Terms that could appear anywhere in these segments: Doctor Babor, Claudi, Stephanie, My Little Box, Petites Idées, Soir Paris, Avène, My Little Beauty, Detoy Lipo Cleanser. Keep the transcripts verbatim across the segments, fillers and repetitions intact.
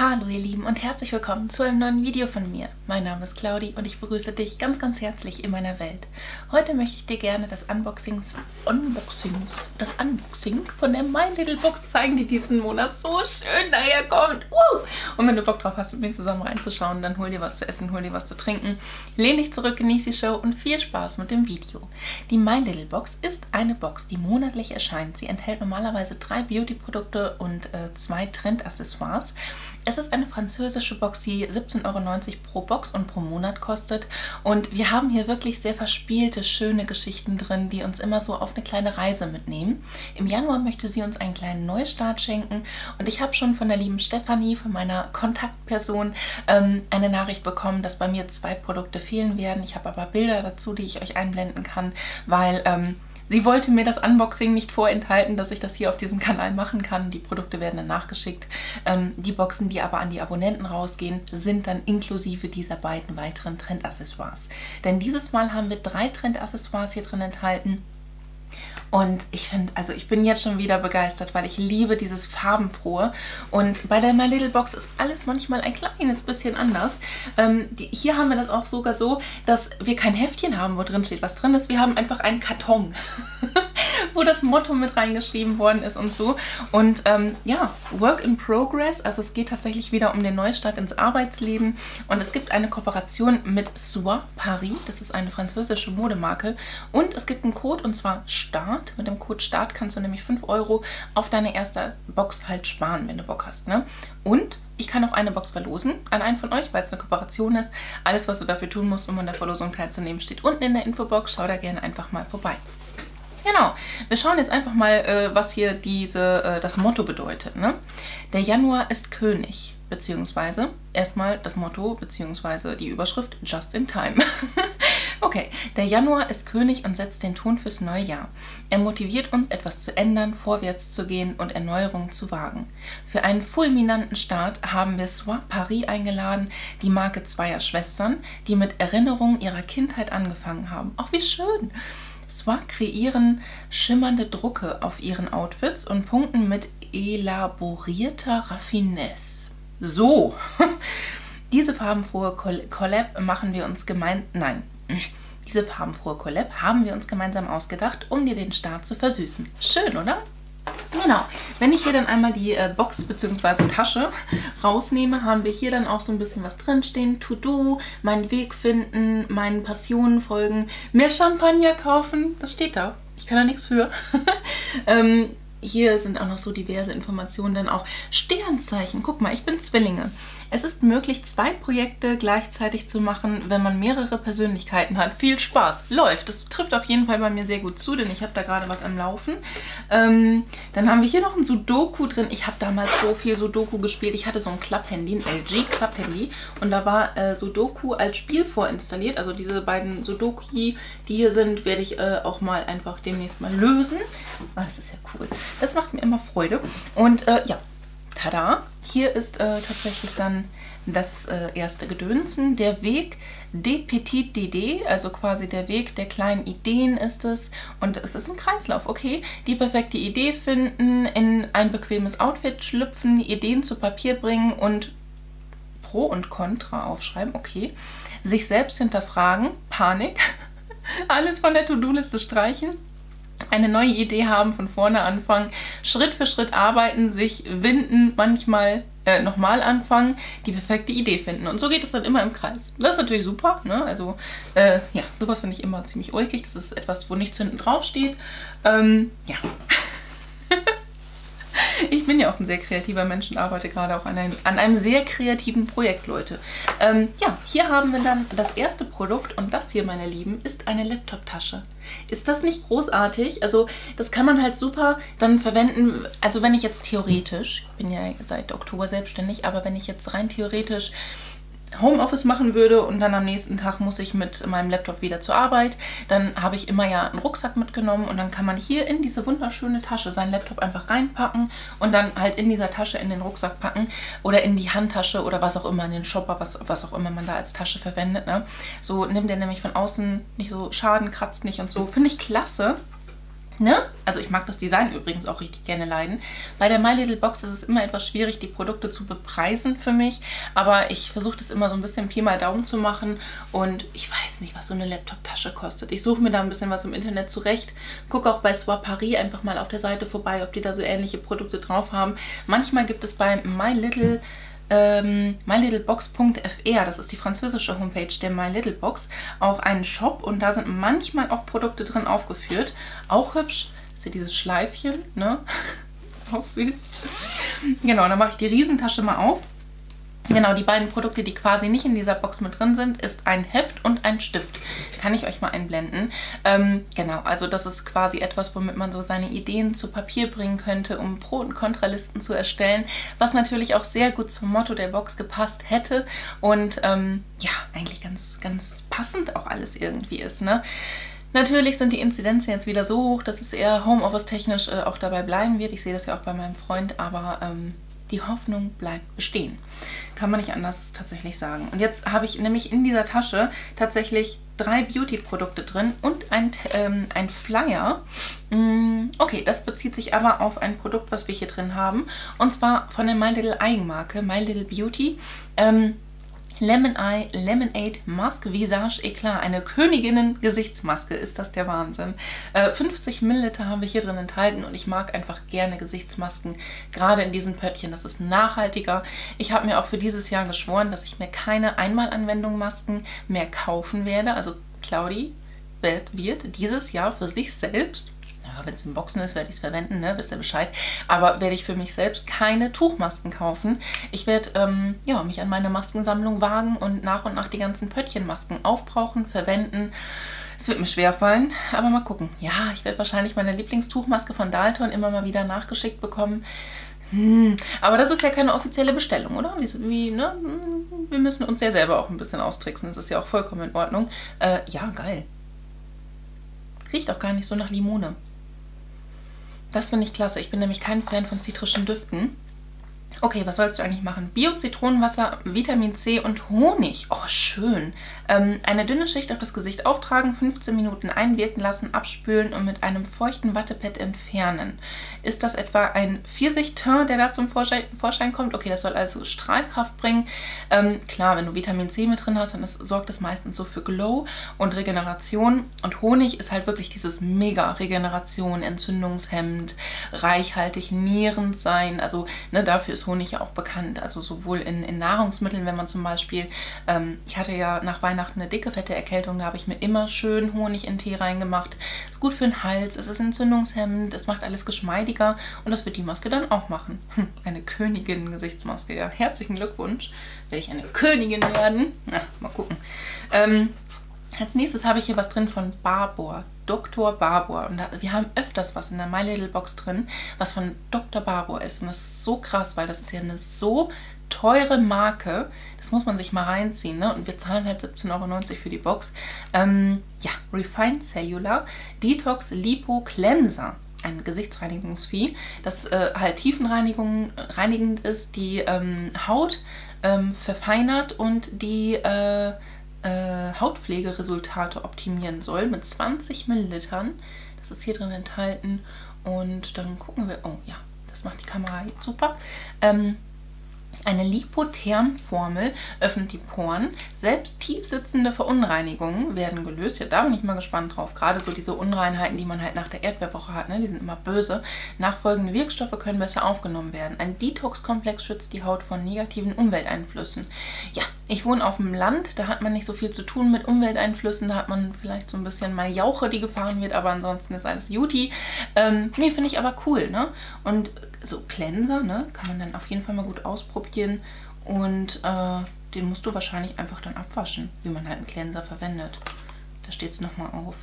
Hallo ihr Lieben und herzlich willkommen zu einem neuen Video von mir. Mein Name ist Claudi und ich begrüße dich ganz ganz herzlich in meiner Welt. Heute möchte ich dir gerne das Unboxings, Unboxings, das Unboxing von der My Little Box zeigen, die diesen Monat so schön daherkommt. Wow. Und wenn du Bock drauf hast, mit mir zusammen reinzuschauen, dann hol dir was zu essen, hol dir was zu trinken, lehn dich zurück, genieß die Show und viel Spaß mit dem Video. Die My Little Box ist eine Box, die monatlich erscheint. Sie enthält normalerweise drei Beauty-Produkte und äh, zwei Trendaccessoires. Es ist eine französische Box, die siebzehn Euro neunzig pro Box und pro Monat kostet. Und wir haben hier wirklich sehr verspielte, schöne Geschichten drin, die uns immer so auf eine kleine Reise mitnehmen. Im Januar möchte sie uns einen kleinen Neustart schenken. Und ich habe schon von der lieben Stephanie, von meiner Kontaktperson, ähm, eine Nachricht bekommen, dass bei mir zwei Produkte fehlen werden. Ich habe aber Bilder dazu, die ich euch einblenden kann, weil... Ähm, Sie wollte mir das Unboxing nicht vorenthalten, dass ich das hier auf diesem Kanal machen kann. Die Produkte werden dann nachgeschickt. Ähm, die Boxen, die aber an die Abonnenten rausgehen, sind dann inklusive dieser beiden weiteren Trendaccessoires. Denn dieses Mal haben wir drei Trendaccessoires hier drin enthalten. Und ich finde, also ich bin jetzt schon wieder begeistert, weil ich liebe dieses Farbenfrohe. Und bei der My Little Box ist alles manchmal ein kleines bisschen anders. Ähm, die, hier haben wir das auch sogar so, dass wir kein Heftchen haben, wo drin steht, was drin ist. Wir haben einfach einen Karton, wo das Motto mit reingeschrieben worden ist und so. Und ähm, ja, Work in Progress. Also es geht tatsächlich wieder um den Neustart ins Arbeitsleben. Und es gibt eine Kooperation mit Soir Paris. Das ist eine französische Modemarke. Und es gibt einen Code, und zwar START. Mit dem Code START kannst du nämlich fünf Euro auf deine erste Box halt sparen, wenn du Bock hast, ne? Und ich kann auch eine Box verlosen an einen von euch, weil es eine Kooperation ist. Alles, was du dafür tun musst, um an der Verlosung teilzunehmen, steht unten in der Infobox. Schau da gerne einfach mal vorbei. Genau, wir schauen jetzt einfach mal, was hier diese, das Motto bedeutet, ne? Der Januar ist König, beziehungsweise erstmal das Motto, beziehungsweise die Überschrift Just in Time. Okay, der Januar ist König und setzt den Ton fürs neue Jahr. Er motiviert uns, etwas zu ändern, vorwärts zu gehen und Erneuerungen zu wagen. Für einen fulminanten Start haben wir Soir Paris eingeladen, die Marke zweier Schwestern, die mit Erinnerungen ihrer Kindheit angefangen haben. Ach, wie schön! Soir kreieren schimmernde Drucke auf ihren Outfits und punkten mit elaborierter Raffinesse. So, diese farbenfrohe Collab machen wir uns gemein... Nein. Diese farbenfrohe Collab haben wir uns gemeinsam ausgedacht, um dir den Start zu versüßen. Schön, oder? Genau. Wenn ich hier dann einmal die äh, Box bzw. Tasche rausnehme, haben wir hier dann auch so ein bisschen was drinstehen. To-do, meinen Weg finden, meinen Passionen folgen, mehr Champagner kaufen. Das steht da. Ich kann da nichts für. ähm, hier sind auch noch so diverse Informationen, dann auch Sternzeichen. Guck mal, ich bin Zwillinge. Es ist möglich, zwei Projekte gleichzeitig zu machen, wenn man mehrere Persönlichkeiten hat. Viel Spaß. Läuft. Das trifft auf jeden Fall bei mir sehr gut zu, denn ich habe da gerade was am Laufen. Ähm, dann haben wir hier noch ein Sudoku drin. Ich habe damals so viel Sudoku gespielt. Ich hatte so ein Klapphandy, ein L G Klapphandy. Und da war äh, Sudoku als Spiel vorinstalliert. Also diese beiden Sudoku, die hier sind, werde ich äh, auch mal einfach demnächst mal lösen. Oh, das ist ja cool. Das macht mir immer Freude. Und äh, ja, tada! Hier ist äh, tatsächlich dann das äh, erste Gedönsen. Der Weg des Petites Idées, also quasi der Weg der kleinen Ideen ist es. Und es ist ein Kreislauf, okay? Die perfekte Idee finden, in ein bequemes Outfit schlüpfen, Ideen zu Papier bringen und Pro und Contra aufschreiben, okay? Sich selbst hinterfragen, Panik, alles von der To-Do-Liste streichen. Eine neue Idee haben, von vorne anfangen, Schritt für Schritt arbeiten, sich winden, manchmal äh, nochmal anfangen, die perfekte Idee finden. Und so geht es dann immer im Kreis. Das ist natürlich super, ne? Also, äh, ja, sowas finde ich immer ziemlich ulkig. Das ist etwas, wo nichts hinten drauf steht. Ähm, ja. Ich bin ja auch ein sehr kreativer Mensch und arbeite gerade auch an einem, an einem sehr kreativen Projekt, Leute. Ähm, ja, hier haben wir dann das erste Produkt und das hier, meine Lieben, ist eine Laptop-Tasche. Ist das nicht großartig? Also das kann man halt super dann verwenden, also wenn ich jetzt theoretisch, ich bin ja seit Oktober selbstständig, aber wenn ich jetzt rein theoretisch Homeoffice machen würde und dann am nächsten Tag muss ich mit meinem Laptop wieder zur Arbeit, dann habe ich immer ja einen Rucksack mitgenommen und dann kann man hier in diese wunderschöne Tasche seinen Laptop einfach reinpacken und dann halt in dieser Tasche in den Rucksack packen oder in die Handtasche oder was auch immer, in den Shopper, was, was auch immer man da als Tasche verwendet, ne? So nimmt der nämlich von außen nicht so Schaden, kratzt nicht und so. Finde ich klasse. Ne? Also ich mag das Design übrigens auch richtig gerne leiden. Bei der My Little Box ist es immer etwas schwierig, die Produkte zu bepreisen für mich. Aber ich versuche das immer so ein bisschen Pi mal Daumen zu machen. Und ich weiß nicht, was so eine Laptop-Tasche kostet. Ich suche mir da ein bisschen was im Internet zurecht. Gucke auch bei Soir Paris einfach mal auf der Seite vorbei, ob die da so ähnliche Produkte drauf haben. Manchmal gibt es bei My Little... my little box punkt f r, das ist die französische Homepage der My Little Box, auch einen Shop und da sind manchmal auch Produkte drin aufgeführt. Auch hübsch, ist hier dieses Schleifchen, ne? Ist auch süß. Genau, dann mache ich die Riesentasche mal auf. Genau, die beiden Produkte, die quasi nicht in dieser Box mit drin sind, ist ein Heft und ein Stift. Kann ich euch mal einblenden. Ähm, genau, also das ist quasi etwas, womit man so seine Ideen zu Papier bringen könnte, um Pro- und Kontralisten zu erstellen, was natürlich auch sehr gut zum Motto der Box gepasst hätte und ähm, ja, eigentlich ganz, ganz passend auch alles irgendwie ist, ne? Natürlich sind die Inzidenzen jetzt wieder so hoch, dass es eher Homeoffice-technisch äh, auch dabei bleiben wird. Ich sehe das ja auch bei meinem Freund, aber... Ähm, Die Hoffnung bleibt bestehen. Kann man nicht anders tatsächlich sagen. Und jetzt habe ich nämlich in dieser Tasche tatsächlich drei Beauty-Produkte drin und ein, ähm, ein Flyer. Mm, okay, das bezieht sich aber auf ein Produkt, was wir hier drin haben. Und zwar von der My Little Eigenmarke, My Little Beauty. Ähm, Lemon Eye, Lemonade Mask, Visage Eclat. Eine Königinnen-Gesichtsmaske. Ist das der Wahnsinn? Äh, fünfzig Milliliter haben wir hier drin enthalten und ich mag einfach gerne Gesichtsmasken, gerade in diesen Pöttchen. Das ist nachhaltiger. Ich habe mir auch für dieses Jahr geschworen, dass ich mir keine Einmalanwendung-Masken mehr kaufen werde. Also Claudi wird dieses Jahr für sich selbst... Ja, wenn es in Boxen ist, werde ich es verwenden, ne? Wisst ihr Bescheid. Aber werde ich für mich selbst keine Tuchmasken kaufen. Ich werde ähm, ja, mich an meine Maskensammlung wagen und nach und nach die ganzen Pöttchenmasken aufbrauchen, verwenden. Es wird mir schwerfallen, aber mal gucken. Ja, ich werde wahrscheinlich meine Lieblingstuchmaske von Dalton immer mal wieder nachgeschickt bekommen. Hm, aber das ist ja keine offizielle Bestellung, oder? Wie, wie, ne? Wir müssen uns ja selber auch ein bisschen austricksen. Das ist ja auch vollkommen in Ordnung. Äh, ja, geil. Riecht auch gar nicht so nach Limone. Das finde ich klasse. Ich bin nämlich kein Fan von zitrischen Düften. Okay, was sollst du eigentlich machen? Bio-Zitronenwasser, Vitamin C und Honig. Oh, schön. Ähm, eine dünne Schicht auf das Gesicht auftragen, fünfzehn Minuten einwirken lassen, abspülen und mit einem feuchten Wattepad entfernen. Ist das etwa ein Pfirsich-Teint, der da zum Vorschein, Vorschein kommt? Okay, das soll also Strahlkraft bringen. Ähm, klar, wenn du Vitamin C mit drin hast, dann ist, sorgt das meistens so für Glow und Regeneration. Und Honig ist halt wirklich dieses Mega-Regeneration, entzündungshemmend, reichhaltig, nierend sein. Also ne, dafür ist Honig ja auch bekannt, also sowohl in, in Nahrungsmitteln, wenn man zum Beispiel, ähm, ich hatte ja nach Weihnachten eine dicke, fette Erkältung, da habe ich mir immer schön Honig in Tee reingemacht. Ist gut für den Hals, es ist entzündungshemmend, es macht alles geschmeidiger und das wird die Maske dann auch machen. Hm, eine Königin-Gesichtsmaske, ja, herzlichen Glückwunsch, will ich eine Königin werden? Na, mal gucken. Ähm, als nächstes habe ich hier was drin von Babor. Doctor Babor. Und da, wir haben öfters was in der My Little Box drin, was von Doctor Babor ist. Und das ist so krass, weil das ist ja eine so teure Marke. Das muss man sich mal reinziehen, ne? Und wir zahlen halt siebzehn Euro neunzig für die Box. Ähm, ja, Refined Cellular Detox Lipo Cleanser. Ein Gesichtsreinigungsvieh, das äh, halt tiefenreinigend ist, die ähm, Haut ähm, verfeinert und die... Äh, Äh, Hautpflegeresultate optimieren soll mit zwanzig Millilitern. Das ist hier drin enthalten. Und dann gucken wir... Oh ja, das macht die Kamera jetzt super. Ähm, eine Lipotherm-Formel öffnet die Poren. Selbst tiefsitzende Verunreinigungen werden gelöst. Ja, da bin ich mal gespannt drauf. Gerade so diese Unreinheiten, die man halt nach der Erdbeerwoche hat, ne? Die sind immer böse. Nachfolgende Wirkstoffe können besser aufgenommen werden. Ein Detox-Komplex schützt die Haut vor negativen Umwelteinflüssen. Ja, ich wohne auf dem Land, da hat man nicht so viel zu tun mit Umwelteinflüssen. Da hat man vielleicht so ein bisschen mal Jauche, die gefahren wird, aber ansonsten ist alles Juti. Ähm, nee, finde ich aber cool, ne? Und so Cleanser, ne? Kann man dann auf jeden Fall mal gut ausprobieren. Und äh, den musst du wahrscheinlich einfach dann abwaschen, wie man halt einen Cleanser verwendet. Da steht es nochmal auf.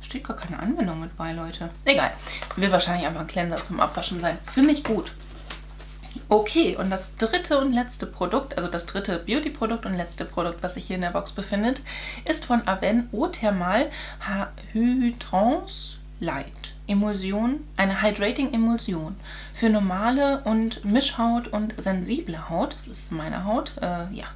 Da steht gar keine Anwendung mit bei, Leute. Egal. Wird wahrscheinlich einfach ein Cleanser zum Abwaschen sein. Finde ich gut. Okay, und das dritte und letzte Produkt, also das dritte Beauty-Produkt und letzte Produkt, was sich hier in der Box befindet, ist von Avène Eau Thermal Hydrance Light. Emulsion, eine Hydrating-Emulsion für normale und Mischhaut und sensible Haut. Das ist meine Haut, äh, ja.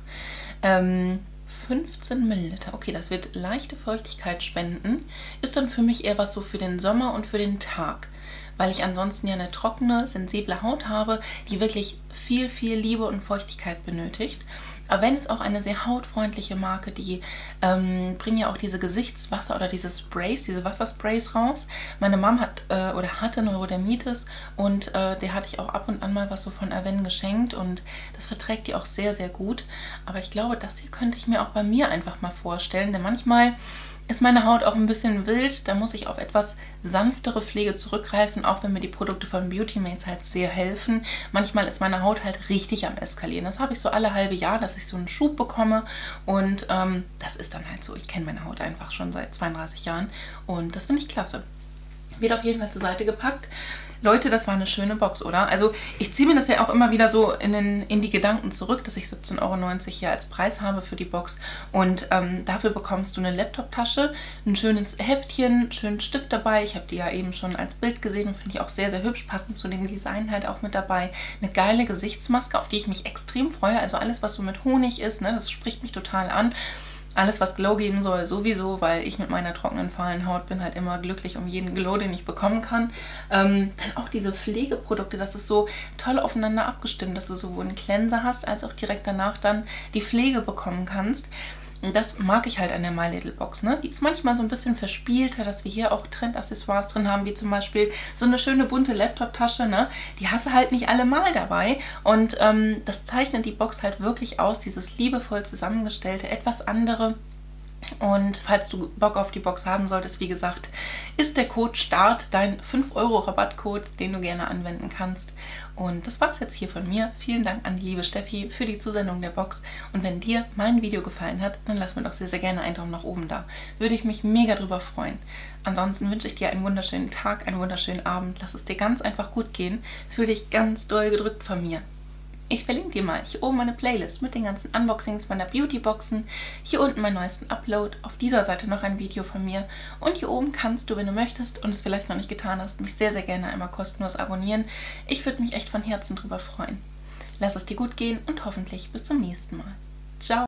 Ähm... fünfzehn Milliliter. Okay, das wird leichte Feuchtigkeit spenden. Ist dann für mich eher was so für den Sommer und für den Tag, weil ich ansonsten ja eine trockene, sensible Haut habe, die wirklich viel, viel Liebe und Feuchtigkeit benötigt. Avène ist auch eine sehr hautfreundliche Marke, die ähm, bringen ja auch diese Gesichtswasser oder diese Sprays, diese Wassersprays raus. Meine Mom hat äh, oder hatte Neurodermitis und äh, der hatte ich auch ab und an mal was so von Avène geschenkt und das verträgt die auch sehr, sehr gut. Aber ich glaube, das hier könnte ich mir auch bei mir einfach mal vorstellen, denn manchmal ist meine Haut auch ein bisschen wild, da muss ich auf etwas sanftere Pflege zurückgreifen, auch wenn mir die Produkte von Beauty Mates halt sehr helfen. Manchmal ist meine Haut halt richtig am Eskalieren. Das habe ich so alle halbe Jahr, dass ich so einen Schub bekomme und ähm, das ist dann halt so. Ich kenne meine Haut einfach schon seit zweiunddreißig Jahren und das finde ich klasse. Wird auf jeden Fall zur Seite gepackt. Leute, das war eine schöne Box, oder? Also ich ziehe mir das ja auch immer wieder so in, den, in die Gedanken zurück, dass ich siebzehn Euro neunzig hier als Preis habe für die Box. Und ähm, dafür bekommst du eine Laptop-Tasche, ein schönes Heftchen, einen schönen Stift dabei. Ich habe die ja eben schon als Bild gesehen und finde ich auch sehr, sehr hübsch, passend zu dem Design halt auch mit dabei. Eine geile Gesichtsmaske, auf die ich mich extrem freue. Also alles, was so mit Honig ist, ne, das spricht mich total an. Alles, was Glow geben soll, sowieso, weil ich mit meiner trockenen, fahlen Haut bin halt immer glücklich um jeden Glow, den ich bekommen kann. Ähm, dann auch diese Pflegeprodukte, das ist so toll aufeinander abgestimmt, dass du sowohl einen Cleanser hast, als auch direkt danach dann die Pflege bekommen kannst. Das mag ich halt an der My Little Box, ne? Die ist manchmal so ein bisschen verspielter, dass wir hier auch Trendaccessoires drin haben, wie zum Beispiel so eine schöne bunte Laptop-Tasche, ne? Die hast du halt nicht allemal dabei und ähm, das zeichnet die Box halt wirklich aus, dieses liebevoll zusammengestellte, etwas andere. Und falls du Bock auf die Box haben solltest, wie gesagt, ist der Code START dein fünf Euro Rabattcode, den du gerne anwenden kannst. Und das war's jetzt hier von mir. Vielen Dank an die liebe Steffi für die Zusendung der Box. Und wenn dir mein Video gefallen hat, dann lass mir doch sehr, sehr gerne einen Daumen nach oben da. Würde ich mich mega drüber freuen. Ansonsten wünsche ich dir einen wunderschönen Tag, einen wunderschönen Abend. Lass es dir ganz einfach gut gehen. Fühl dich ganz doll gedrückt von mir. Ich verlinke dir mal hier oben meine Playlist mit den ganzen Unboxings meiner Beauty-Boxen, hier unten meinen neuesten Upload, auf dieser Seite noch ein Video von mir und hier oben kannst du, wenn du möchtest und es vielleicht noch nicht getan hast, mich sehr, sehr gerne einmal kostenlos abonnieren. Ich würde mich echt von Herzen drüber freuen. Lass es dir gut gehen und hoffentlich bis zum nächsten Mal. Ciao!